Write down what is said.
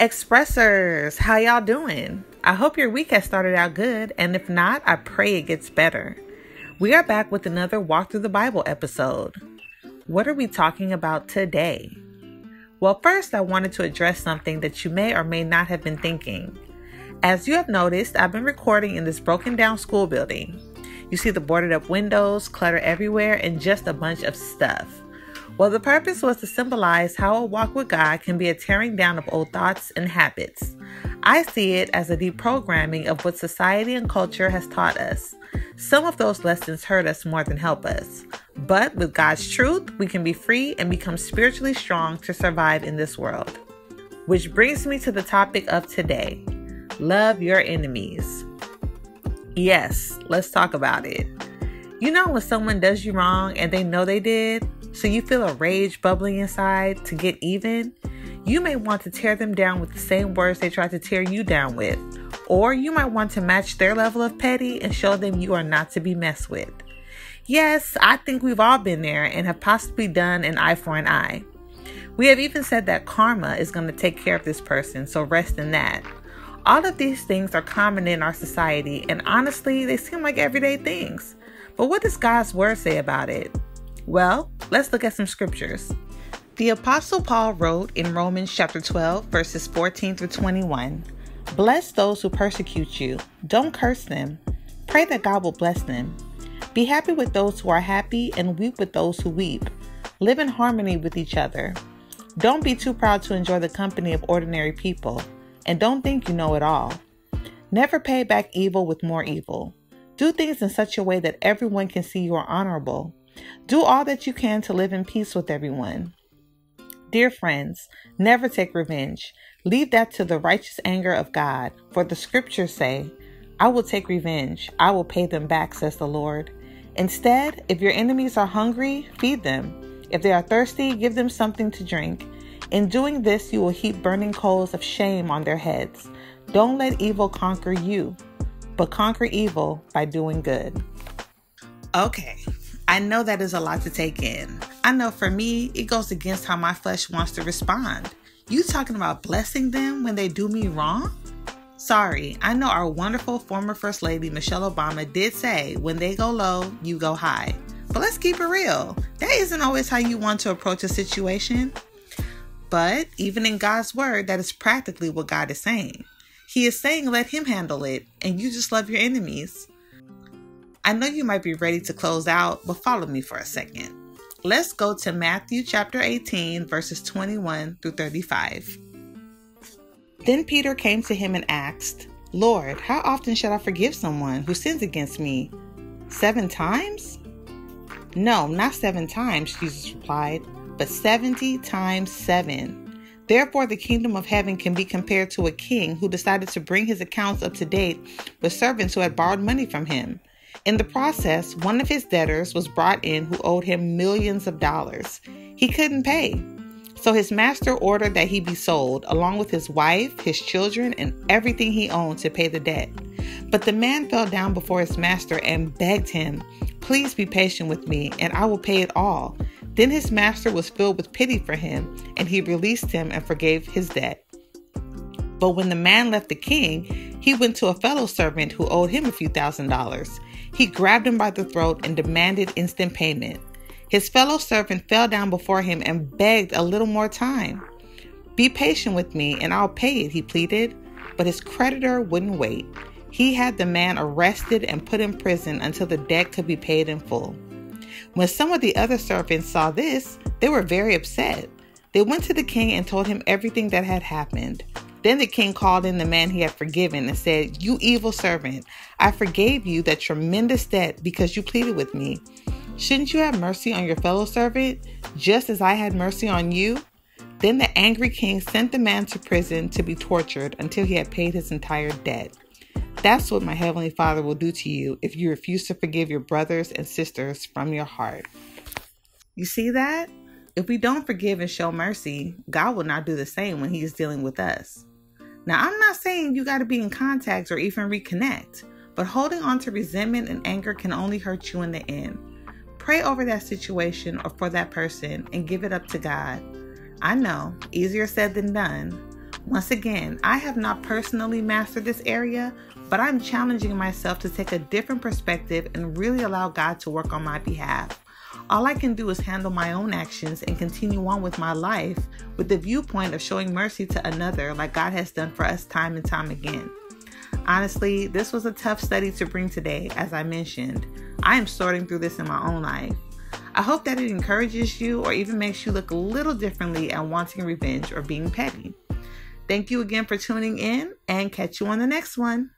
Expressors, how y'all doing? I hope your week has started out good, and if not, I pray it gets better. We are back with another Walk Through the Bible episode. What are we talking about today? Well, first, I wanted to address something that you may or may not have been thinking. As you have noticed, I've been recording in this broken down school building. You see the boarded up windows, clutter everywhere, and just a bunch of stuff. Well, the purpose was to symbolize how a walk with God can be a tearing down of old thoughts and habits. I see it as a deprogramming of what society and culture has taught us. Some of those lessons hurt us more than help us. But with God's truth, we can be free and become spiritually strong to survive in this world. Which brings me to the topic of today. Love your enemies. Yes, let's talk about it. You know when someone does you wrong and they know they did? So you feel a rage bubbling inside to get even? You may want to tear them down with the same words they tried to tear you down with. Or you might want to match their level of petty and show them you are not to be messed with. Yes, I think we've all been there and have possibly done an eye for an eye. We have even said that karma is going to take care of this person, so rest in that. All of these things are common in our society, and honestly, they seem like everyday things. But what does God's word say about it? Well, let's look at some scriptures. The Apostle Paul wrote in Romans chapter 12, verses 14 through 21, "Bless those who persecute you. Don't curse them. Pray that God will bless them. Be happy with those who are happy and weep with those who weep. Live in harmony with each other. Don't be too proud to enjoy the company of ordinary people, and don't think you know it all. Never pay back evil with more evil. Do things in such a way that everyone can see you are honorable. Do all that you can to live in peace with everyone. Dear friends, never take revenge. Leave that to the righteous anger of God. For the scriptures say, 'I will take revenge. I will pay them back,' says the Lord. Instead, if your enemies are hungry, feed them. If they are thirsty, give them something to drink. In doing this, you will heap burning coals of shame on their heads. Don't let evil conquer you, but conquer evil by doing good." Okay. I know that is a lot to take in. I know for me, it goes against how my flesh wants to respond. You talking about blessing them when they do me wrong? Sorry, I know our wonderful former First Lady Michelle Obama did say, when they go low, you go high. But let's keep it real. That isn't always how you want to approach a situation. But even in God's word, that is practically what God is saying. He is saying, let him handle it, and you just love your enemies. I know you might be ready to close out, but follow me for a second. Let's go to Matthew chapter 18, verses 21 through 35. "Then Peter came to him and asked, 'Lord, how often shall I forgive someone who sins against me? 7 times? 'No, not 7 times,' Jesus replied, 'but 70 times 7. Therefore, the kingdom of heaven can be compared to a king who decided to bring his accounts up to date with servants who had borrowed money from him. In the process, one of his debtors was brought in who owed him millions of dollars. He couldn't pay. So his master ordered that he be sold, along with his wife, his children, and everything he owned to pay the debt. But the man fell down before his master and begged him, 'Please be patient with me, and I will pay it all.' Then his master was filled with pity for him, and he released him and forgave his debt. But when the man left the king, he went to a fellow servant who owed him a few $1000s. He grabbed him by the throat and demanded instant payment. His fellow servant fell down before him and begged a little more time. 'Be patient with me and I'll pay it,' he pleaded. But his creditor wouldn't wait. He had the man arrested and put in prison until the debt could be paid in full. When some of the other servants saw this, they were very upset. They went to the king and told him everything that had happened. Then the king called in the man he had forgiven and said, 'You evil servant, I forgave you that tremendous debt because you pleaded with me. Shouldn't you have mercy on your fellow servant, just as I had mercy on you?' Then the angry king sent the man to prison to be tortured until he had paid his entire debt. That's what my heavenly Father will do to you if you refuse to forgive your brothers and sisters from your heart." You see that? If we don't forgive and show mercy, God will not do the same when he is dealing with us. Now, I'm not saying you got to be in contact or even reconnect, but holding on to resentment and anger can only hurt you in the end. Pray over that situation or for that person and give it up to God. I know, easier said than done, Once again, I have not personally mastered this area, but I'm challenging myself to take a different perspective and really allow God to work on my behalf. All I can do is handle my own actions and continue on with my life with the viewpoint of showing mercy to another like God has done for us time and time again. Honestly, this was a tough study to bring today, as I mentioned. I am sorting through this in my own life. I hope that it encourages you or even makes you look a little differently at wanting revenge or being petty. Thank you again for tuning in, and catch you on the next one.